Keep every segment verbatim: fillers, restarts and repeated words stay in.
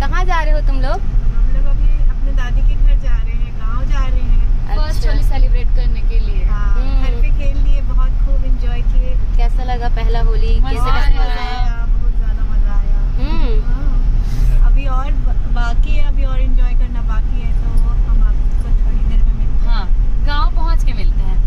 कहाँ जा रहे हो तुम लोग? हम लोग अभी अपने दादी के घर जा रहे हैं, गांव जा रहे हैं फर्स्ट होली सेलिब्रेट करने के लिए। घर पे खेल लिए, बहुत खूब एंजॉय किए। कैसा लगा पहला होली? बहुत ज्यादा मजा आया। अभी और बाकी है, अभी और एंजॉय करना बाकी है, तो हम आपको थोड़ी देर में मिलते हैं। हाँ, गाँव पहुँच के मिलते हैं।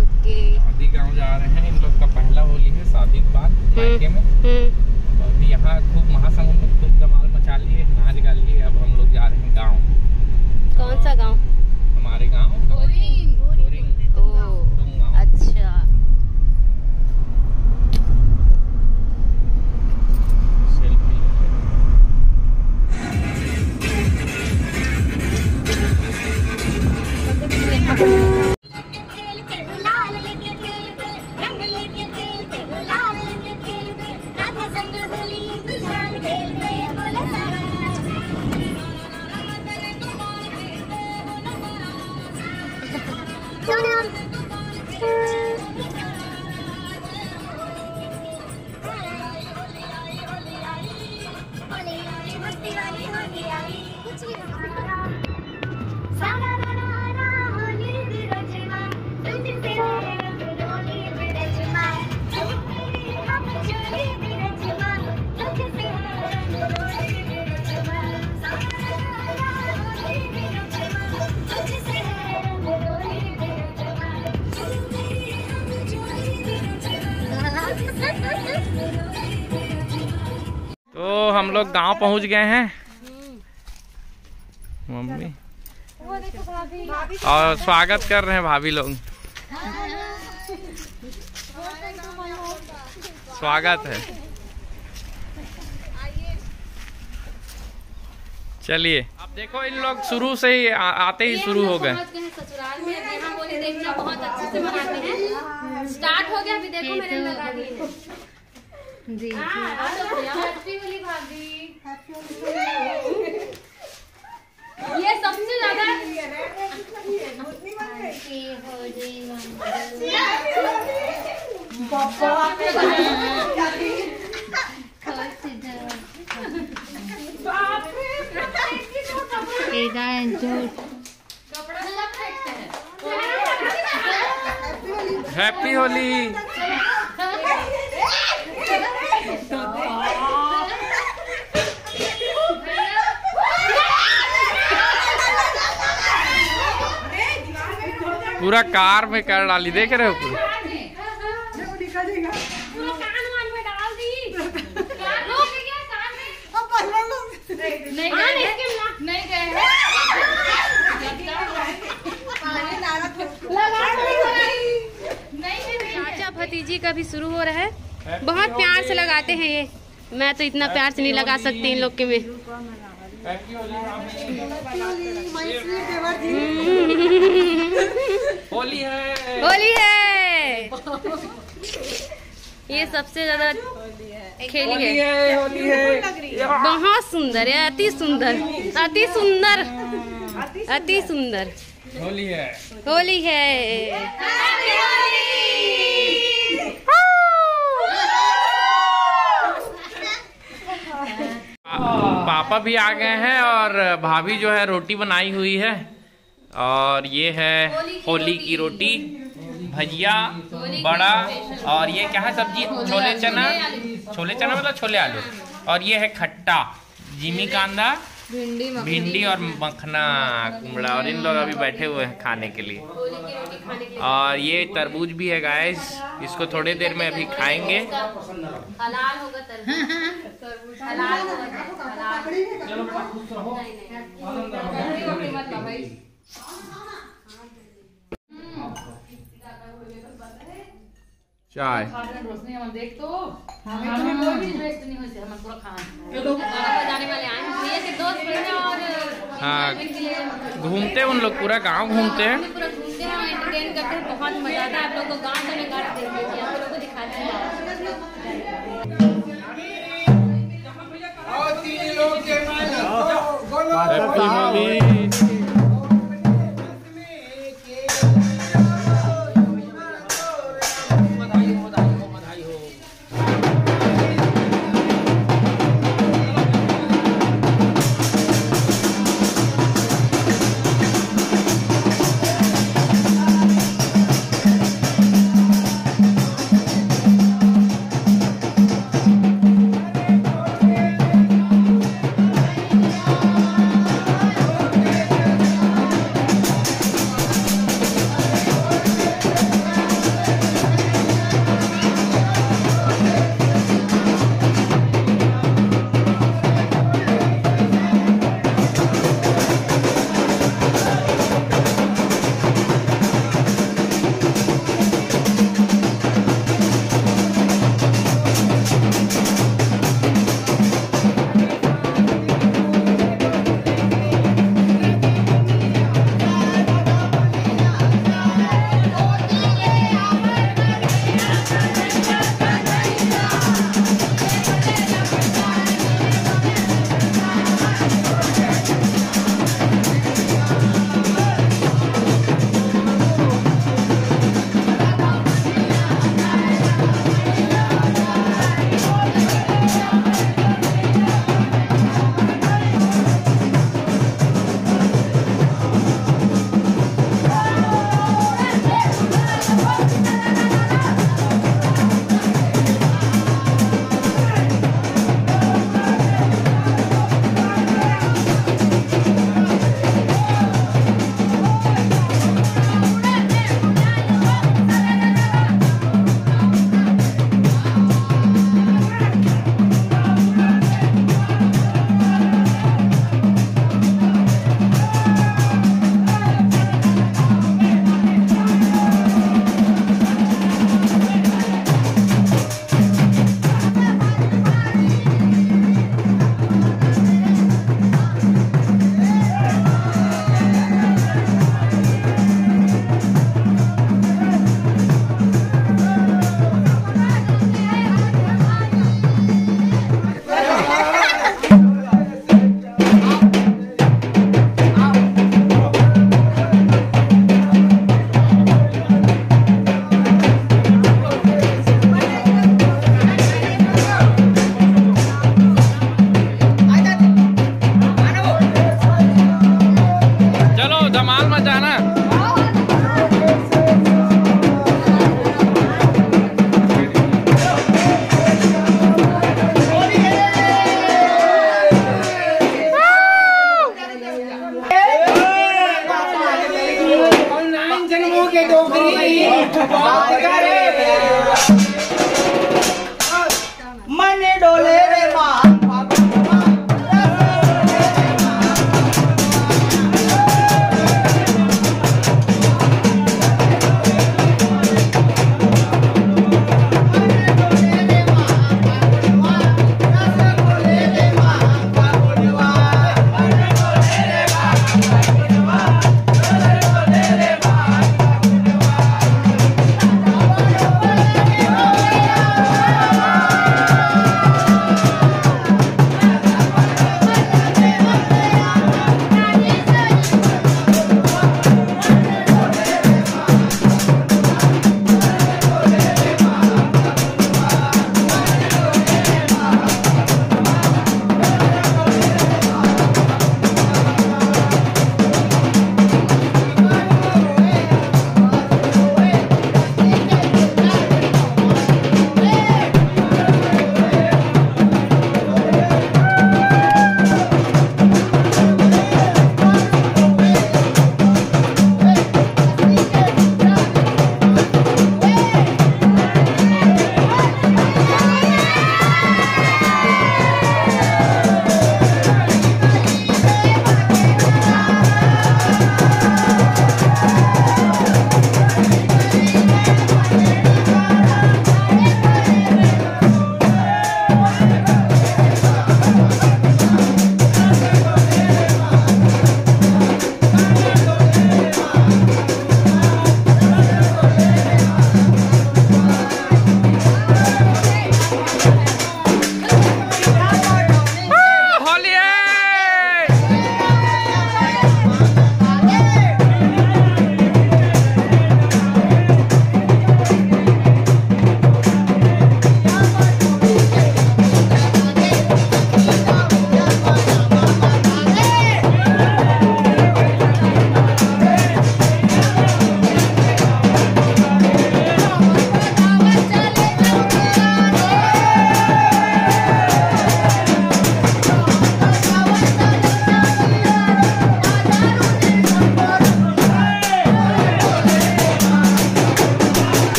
ओके, अभी गाँव जा रहे हैं। इन लोग का पहला होली है साबित बाग अभी यहाँ खूब महासंघ में खूब धमाल मचा लिए, नाच गा लिए। अब हम लोग जा रहे हैं गांव। कौन सा गांव? हमारे गांव बोरिंग। बोरिंग। ओह अच्छा। तो हम लोग गांव पहुंच गए हैं मम्मी, और स्वागत कर रहे हैं भाभी लोग। स्वागत है। चलिए आप देखो, इन लोग शुरू से ही आ, आते ही शुरू हो गए। बहुत अच्छे से मनाते हैं। स्टार्ट हो गया अभी, देखो मैंने लगा दी है जी। हैप्पी होली भाभी। ये सबसे ज्यादा हैप्पी होली। पूरा कार में कर डाली, देख रहे हो? पूरा चाचा भतीजी का भी शुरू हो रहा है। बहुत प्यार से लगाते हैं ये, मैं तो इतना प्यार से नहीं लगा सकती इन लोग के में। होली है, होली है। ये सबसे ज्यादा खेली है, है, होली है। बहुत सुंदर है, अति सुंदर, अति सुंदर, अति सुंदर होली है, होली है। पापा भी आ गए हैं और भाभी जो है रोटी बनाई हुई है, और ये है होली की रोटी। भजिया, बड़ा, और ये क्या है सब्जी, छोले चना, छोले चना मतलब छोले आलू, और ये है खट्टा, जिमी कांदा, भिंडी और मखना कुमड़ा। और इन लोग अभी बैठे हुए हैं खाने के लिए। और ये तरबूज भी है गाइस, इसको थोड़ी देर में अभी खाएंगे। चाय देख तो हाँ, घूमते हैं उन लोग, पूरा गांव घूमते हैं, बहुत मजा आता है। आप लोगों को गांव में गांव देखिए, आप लोगों को दिखाते हैं। बात करे